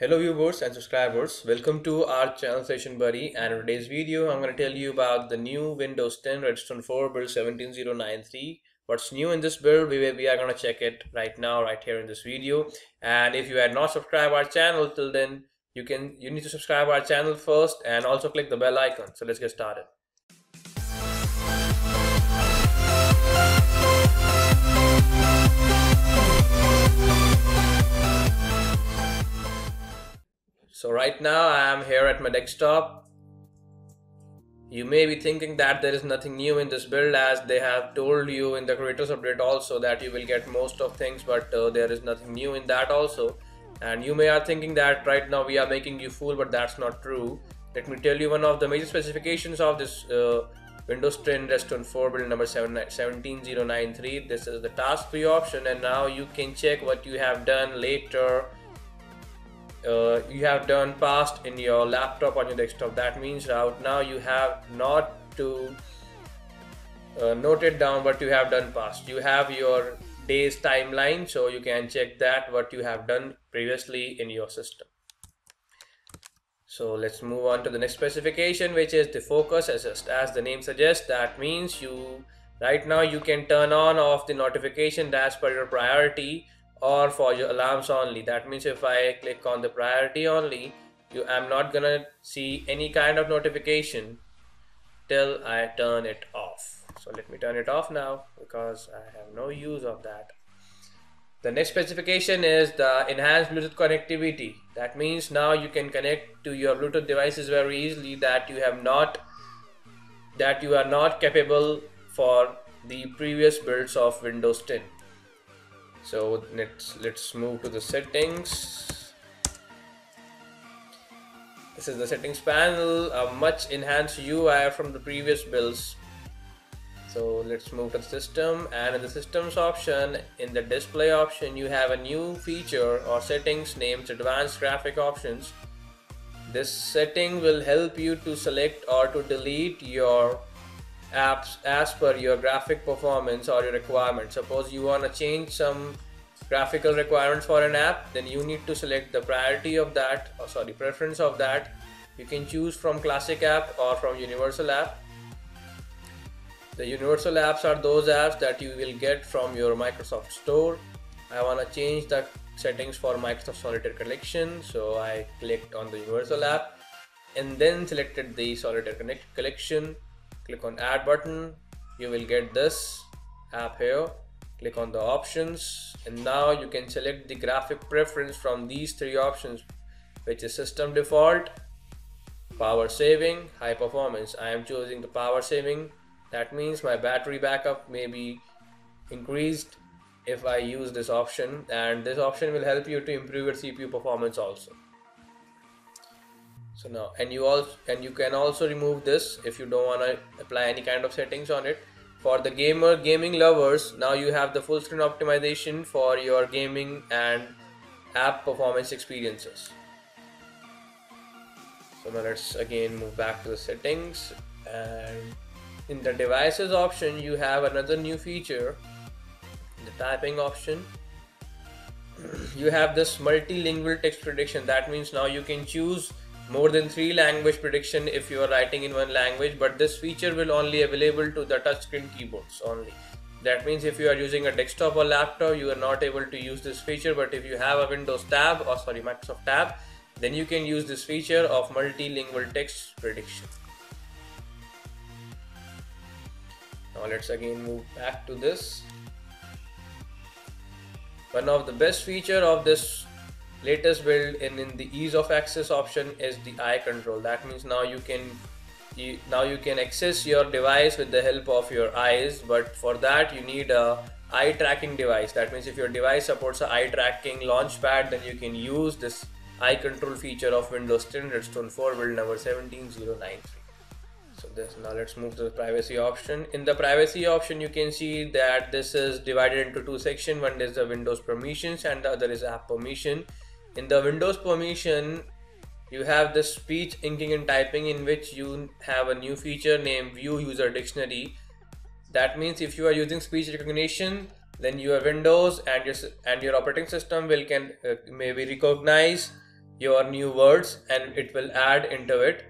Hello viewers and subscribers, welcome to our channel Suggestion Buddy, and in today's video I'm going to tell you about the new Windows 10 Redstone 4 build 17093. What's new in this build, we are going to check it right now right here in this video. And if you had not subscribed our channel till then, you need to subscribe our channel first and also click the bell icon. So let's get started. So right now I am here at my desktop. You may be thinking that there is nothing new in this build, as they have told you in the creators update also that you will get most of things, but there is nothing new in that also. And you may are thinking that right now we are making you fool, but that's not true. Let me tell you one of the major specifications of this Windows 10 Redstone 4 build number 17093. This is the task view option, and now you can check what you have done later. You have done past in your laptop on your desktop. That means out now you have not to note it down what you have done past. You have your day's timeline, so you can check that what you have done previously in your system. So let's move on to the next specification, which is the focus assist. As the name suggests, that means you right now you can turn on off the notification as per your priority, or for your alarms only. That means if I click on the priority only, I'm not gonna see any kind of notification till I turn it off. So let me turn it off now because I have no use of that. The next specification is the enhanced Bluetooth connectivity. That means now you can connect to your Bluetooth devices very easily, that you are not capable for the previous builds of Windows 10. So let's move to the settings. This is the settings panel, a much enhanced UI from the previous builds. So let's move to the system, and in the systems option, in the display option, you have a new feature or settings named advanced graphic options. This setting will help you to select or to delete your apps as per your graphic performance or your requirement. Suppose you want to change some graphical requirements for an app, then you need to select the priority of that, or sorry, preference of that. You can choose from classic app or from universal app. The universal apps are those apps that you will get from your Microsoft Store. I want to change the settings for Microsoft Solitaire Collection, so I clicked on the universal app and then selected the Solitaire Collection. Click on add button, you will get this app here. Click on the options, and now you can select the graphic preference from these three options, which is system default, power saving, high performance. I am choosing the power saving. That means my battery backup may be increased if I use this option, and this option will help you to improve your CPU performance also. So now, and you can also remove this if you don't want to apply any kind of settings on it. For the gaming lovers, now you have the full screen optimization for your gaming and app performance experiences. So now let's again move back to the settings, and in the devices option you have another new feature, the typing option. You have this multilingual text prediction. That means now you can choose more than 3 language prediction if you are writing in one language, but this feature will only available to the touchscreen keyboards only. That means if you are using a desktop or laptop, you are not able to use this feature, but if you have a Windows tab, or sorry, Microsoft tab, then you can use this feature of multilingual text prediction. Now let's again move back to this. One of the best feature of this latest build in the ease of access option is the eye control. That means now you can access your device with the help of your eyes, but for that you need a eye tracking device. That means if your device supports a eye tracking launchpad, then you can use this eye control feature of Windows 10 Redstone 4 build number 17093. So now let's move to the privacy option. In the privacy option, you can see that this is divided into two sections. One is the Windows permissions and the other is app permission. In the Windows permission, you have the speech, inking and typing, in which you have a new feature named view user dictionary. That means if you are using speech recognition, then your Windows and your operating system will maybe recognize your new words and it will add into it.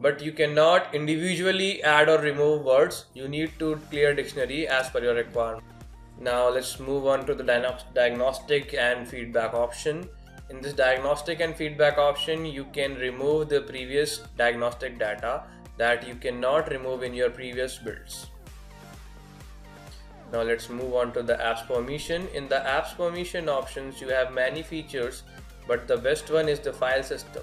But you cannot individually add or remove words. You need to clear dictionary as per your requirement. Now let's move on to the diagnostic and feedback option. In this diagnostic and feedback option, you can remove the previous diagnostic data that you cannot remove in your previous builds. Now let's move on to the apps permission. In the apps permission options, you have many features, but the best one is the file system.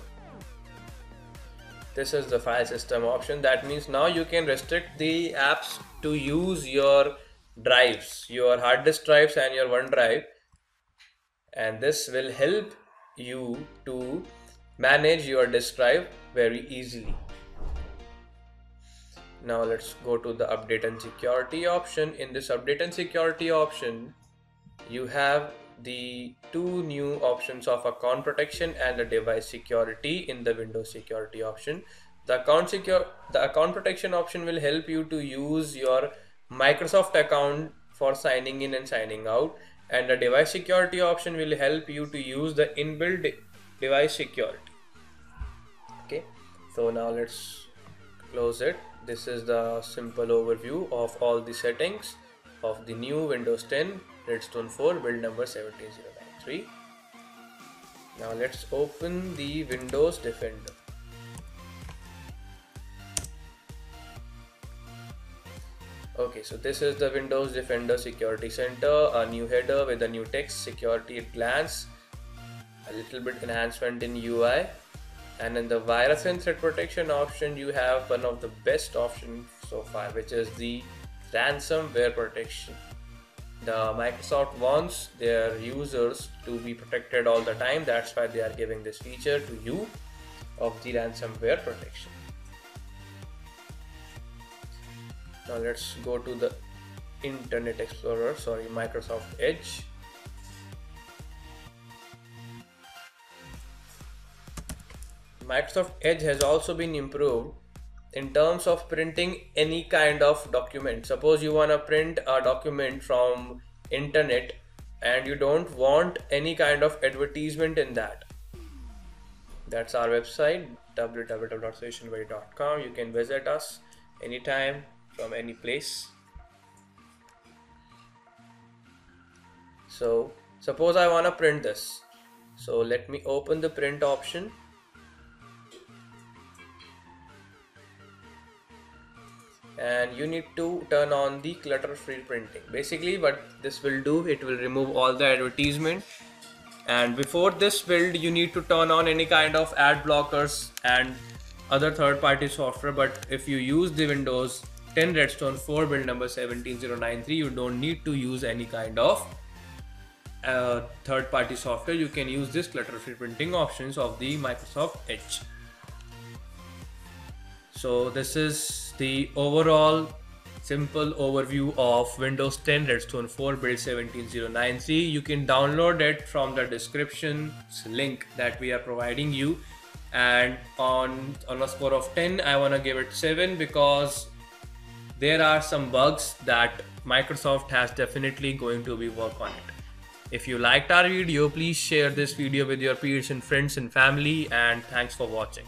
This is the file system option. That means now you can restrict the apps to use your drives, your hard disk drives and your OneDrive, and this will help you to manage your disk drive very easily. Now let's go to the update and security option. In this update and security option, you have the two new options of account protection and the device security. In the Windows security option, the account protection option will help you to use your Microsoft account for signing in and signing out, and the device security option will help you to use the inbuilt device security. Okay, so now let's close it. This is the simple overview of all the settings of the new Windows 10 Redstone 4 build number 17093. Now let's open the Windows Defender. Okay, so this is the Windows Defender Security Center, a new header with a new text, security at glance, a little bit enhancement in UI, and in the virus and threat protection option, you have one of the best options so far, which is the ransomware protection. The Microsoft wants their users to be protected all the time. That's why they are giving this feature to you of the ransomware protection. Now let's go to the Internet Explorer, sorry, Microsoft Edge. Microsoft Edge has also been improved in terms of printing any kind of document. Suppose you want to print a document from internet and you don't want any kind of advertisement in that. That's our website, www.suggestionbuddy.com. You can visit us anytime, from any place. So suppose I want to print this. So let me open the print option. And you need to turn on the clutter-free printing. Basically what this will do, it will remove all the advertisement. And before this build, you need to turn on any kind of ad blockers and other third-party software. But if you use the Windows 10 Redstone 4 build number 17093, you don't need to use any kind of third-party software. You can use this clutter-free printing options of the Microsoft Edge. So this is the overall simple overview of Windows 10 Redstone 4 build 17093. You can download it from the description link that we are providing you, and on a score of 10, I want to give it 7 because there are some bugs that Microsoft has definitely going to be work on it. If you liked our video, please share this video with your peers and friends and family, and thanks for watching.